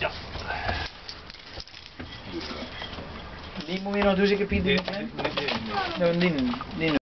Ja. Die moet je nog doen, ik heb hier. Nee, nee.